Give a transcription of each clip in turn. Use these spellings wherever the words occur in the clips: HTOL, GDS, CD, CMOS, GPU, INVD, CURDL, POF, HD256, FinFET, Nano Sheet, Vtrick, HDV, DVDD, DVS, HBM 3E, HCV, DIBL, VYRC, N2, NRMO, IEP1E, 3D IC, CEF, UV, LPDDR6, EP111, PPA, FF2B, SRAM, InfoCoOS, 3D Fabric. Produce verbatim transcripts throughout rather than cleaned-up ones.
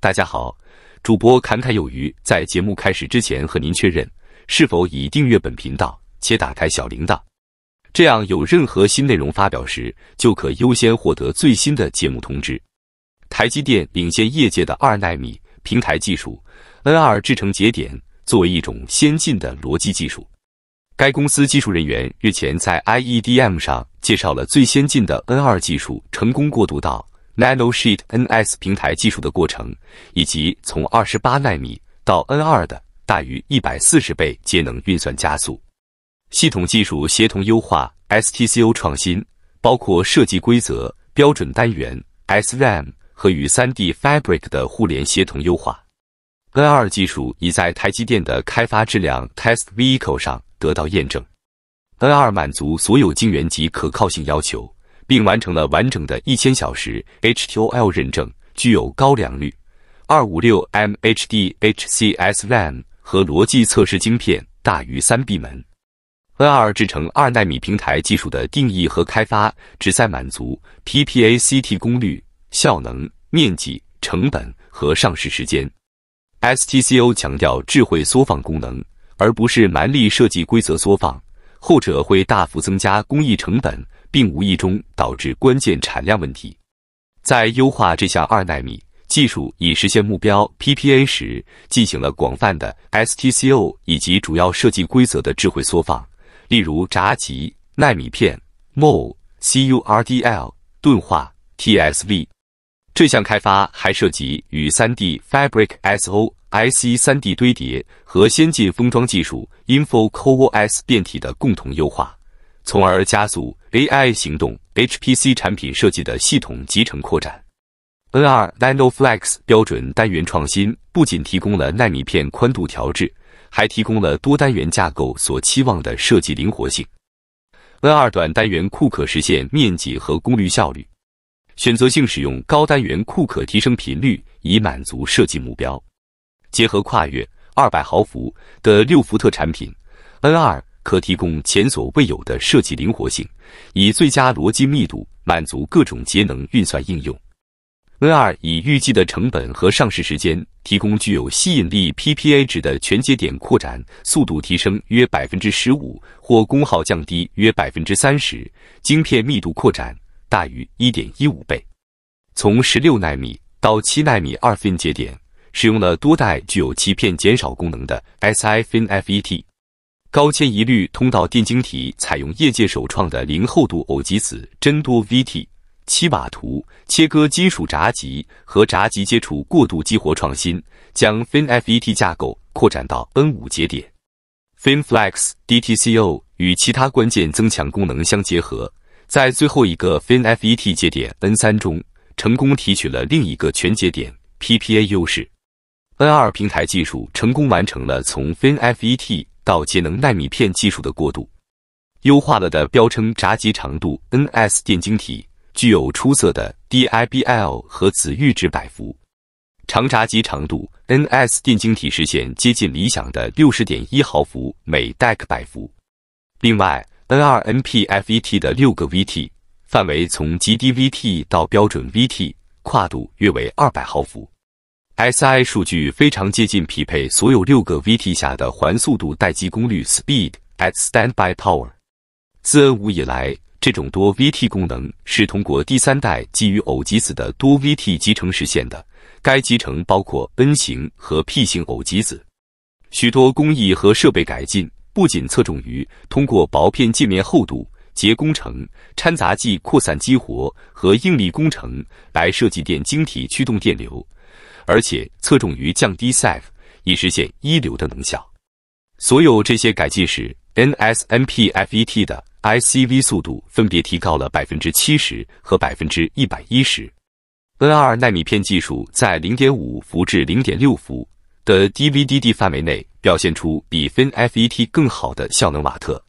大家好，主播侃侃有余。在节目开始之前，和您确认是否已订阅本频道且打开小铃铛，这样有任何新内容发表时，就可优先获得最新的节目通知。台积电领先业界的二纳米平台技术 N 二 制程节点作为一种先进的逻辑技术，该公司技术人员日前在 I E D M 上介绍了最先进的 N 二 技术成功过渡到 Nano Sheet N S 平台技术的过程，以及从二十八纳米到 N 二 的大于一百四十倍节能运算加速。系统技术协同优化 S T C O 创新，包括设计规则、标准单元、S RAM 和与 三 D Fabric 的互联协同优化。N 二 技术已在台积电的开发质量 Test Vehicle 上得到验证。N 二 满足所有晶圆级可靠性要求，并完成了完整的一千小时 H T O L 认证，具有高良率、二五六 M H D H C S RAM 和逻辑测试晶片大于三闭门。N 二 制程二纳米平台技术的定义和开发旨在满足 P P A C T 功率、效能、面积、成本和上市时间。S T C O 强调智慧缩放功能，而不是蛮力设计规则缩放，后者会大幅增加工艺成本，并无意中导致关键产量问题。在优化这项二纳米技术以实现目标 P P A 时，进行了广泛的 S T C O 以及主要设计规则的智慧缩放，例如闸极、纳米片、M O L、C U R D L、钝化、T S V。 这项开发还涉及与 三 D Fabric S O I C 三 D 堆叠和先进封装技术 InfoCoOS 变体的共同优化，从而加速 A I 行动 H P C 产品设计的系统集成扩展。N 二 NanoFlex 标准单元创新不仅提供了纳米片宽度调制，还提供了多单元架构所期望的设计灵活性。N 二 短单元库可实现面积和功率效率，选择性使用高单元库可提升频率以满足设计目标。结合跨越二百毫伏的六伏特产品， N 二 可提供前所未有的设计灵活性，以最佳逻辑密度满足各种节能运算应用。N 二 以预计的成本和上市时间提供具有吸引力 P P A 值的全节点扩展速度提升约 百分之十五 或功耗降低约 百分之三十， 晶片密度扩展大于 一点一五倍。从十六纳米到七纳米 二 fin 节点使用了多代具有欺骗减少功能的 SiFinFET。 高迁移率通道电晶体采用业界首创的零厚度偶极子真多 V T、七瓦图切割金属闸极和闸极接触过度激活创新，将 FinFET 架构扩展到 N 五 节点。FinFlex D T C O 与其他关键增强功能相结合，在最后一个 FinFET 节点 N 三 中成功提取了另一个全节点 P P A 优势。N 二 平台技术成功完成了从 FinFET 到节能纳米片技术的过渡。优化了的标称闸极长度 N S 电晶体具有出色的 D I B L 和子阈值百伏，长闸极长度 N S 电晶体实现接近理想的 六十点一毫伏每 D E C 百伏。另外 N 二 N P F E T 的六个 V T 范围从极低 V T 到标准 V T， 跨度约为二百毫伏。S I 数据非常接近匹配所有六个 V T 下的环速度待机功率 Speed at Standby Power。自 N 五 以来，这种多 V T 功能是通过第三代基于偶极子的多 V T 集成实现的，该集成包括 N 型和 P 型偶极子。许多工艺和设备改进不仅侧重于通过薄片界面厚度、结工程、掺杂剂扩散激活和应力工程来设计电晶体驱动电流，而且侧重于降低 C E F 以实现一流的能效。所有这些改进使 N S M P F E T 的 I C V 速度分别提高了 百分之七十 和 百分之一百一十。N 二 纳米片技术在 零点五伏至 零点六伏的 D V D D 范围内表现出比 FinFET 更好的效能瓦特。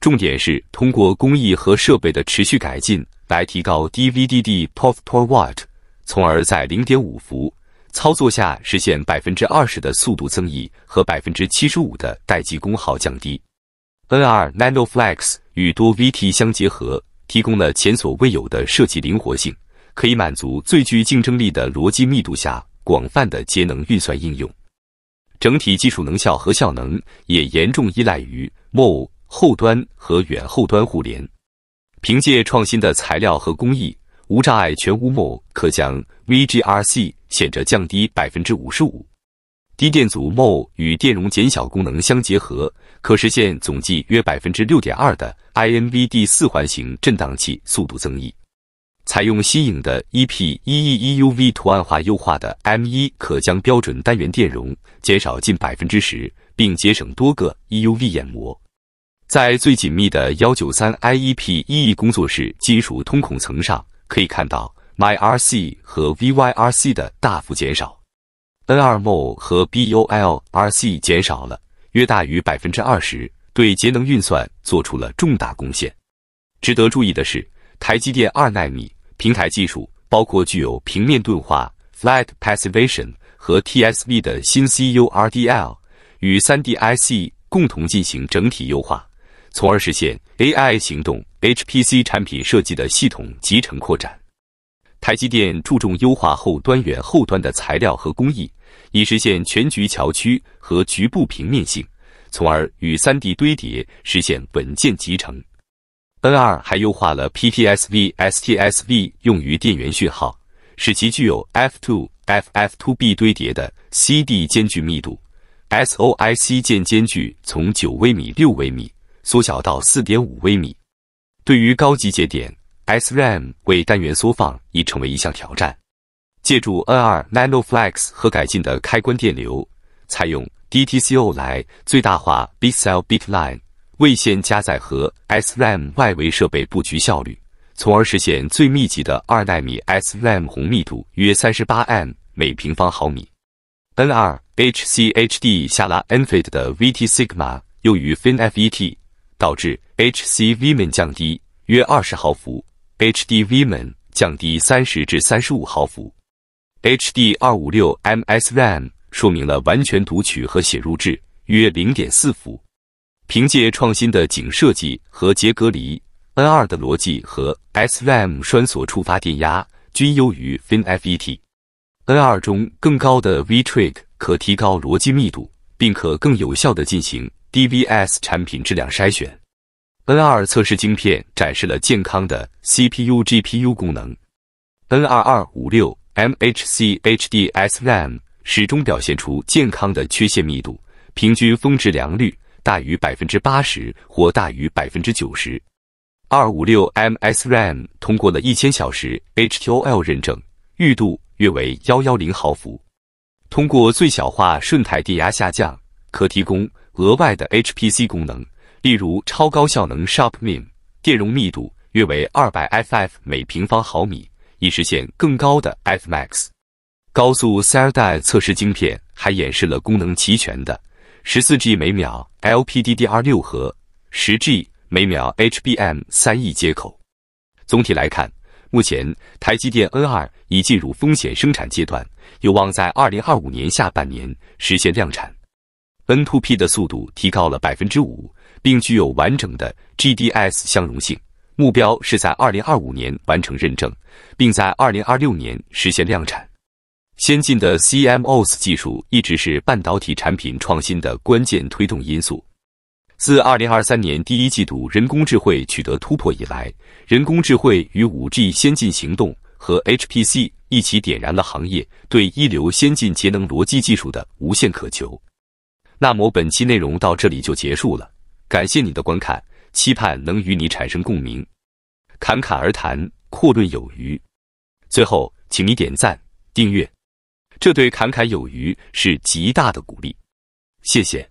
重点是通过工艺和设备的持续改进来提高 D V D D P O F per watt， 从而在 零点五伏操作下实现 百分之二十 的速度增益和 百分之七十五 的待机功耗降低。N 二 NanoFlex 与多 V T 相结合，提供了前所未有的设计灵活性，可以满足最具竞争力的逻辑密度下广泛的节能预算应用。整体基础能效和效能也严重依赖于M O后端和远后端互联。凭借创新的材料和工艺，无障碍全屋M O可将 V Y R C 显着降低 百分之五十五。 低电阻 M O 与电容减小功能相结合，可实现总计约 百分之六点二 的 I N V D 四环形振荡器速度增益。采用新颖的 E P 一一一 U V 图案化优化的 M 一 可将标准单元电容减少近 百分之十， 并节省多个 E U V 眼膜。在最紧密的一九三 I E P 一 E 工作室基础通孔层上，可以看到 M Y R C 和 V Y R C 的大幅减少。 N R M O 和 B O L R C 减少了约大于 百分之二十， 对节能运算做出了重大贡献。值得注意的是，台积电二纳米平台技术包括具有平面钝化 （Flat Passivation） 和 T S V 的新 C U R D L， 与 三 D I C 共同进行整体优化，从而实现 A I 行动 H P C 产品设计的系统集成扩展。 台积电注重优化后端、远后端的材料和工艺，以实现全局桥区和局部平面性，从而与 三 D 堆叠实现稳健集成。N 二 还优化了 P T S V、S T S V 用于电源讯号，使其具有 F 二、F F 二 B 堆叠的 C D 间距密度 ，S O I C 键间距从九微米、六微米缩小到 四点五微米。对于高级节点， S RAM 为单元缩放已成为一项挑战。借助 N 二 NanoFlex 和改进的开关电流，采用 D T C O 来最大化 Bit Cell Bit Line 位线加载和 S RAM 外围设备布局效率，从而实现最密集的二纳米 S RAM 宏密度约 三十八 M 每平方毫米。N 二 H C H D 下拉 N F E T 的 V T sigma 优于 FinFET， 导致 H C V min 降低约二十毫伏。 H D V min 降低三十至三十五毫伏。 H D 二五六 M S RAM 说明了完全读取和写入制约 零点四伏。凭借创新的井设计和结隔离， N 二 的逻辑和 S RAM 栓锁触发电压均优于 FinFET。N 二 中更高的 V trick 可提高逻辑密度，并可更有效地进行 D V S 产品质量筛选。 N 二 测试晶片展示了健康的 C P U G P U 功能。N 二 二五六 M H C H D S RAM 始终表现出健康的缺陷密度，平均峰值良率大于 百分之八十 或大于 百分之九十。二五六 M S RAM 通过了一千小时 H T O L 认证，裕度约为一百一十毫伏。通过最小化顺态电压下降，可提供额外的 H P C 功能。 例如，超高效能 Sharp min 电容密度约为二百 F F 每平方毫米，以实现更高的 F max。高速 C R D 测试晶片还演示了功能齐全的 十四 G 每秒 L P D D R 六 和 十 G 每秒 H B M 三 E 接口。总体来看，目前台积电 N 二 已进入风险生产阶段，有望在二零二五年下半年实现量产。N 二 P 的速度提高了 百分之五。 并具有完整的 G D S 相容性，目标是在二零二五年完成认证，并在二零二六年实现量产。先进的 C M O S 技术一直是半导体产品创新的关键推动因素。自二零二三年第一季度人工智慧取得突破以来，人工智慧与 五 G 先进行动和 H P C 一起点燃了行业对一流先进节能逻辑技术的无限渴求。那么本期内容到这里就结束了。 感谢你的观看，期盼能与你产生共鸣。侃侃而谈，阔论有余。最后，请你点赞、订阅，这对侃侃有余是极大的鼓励。谢谢。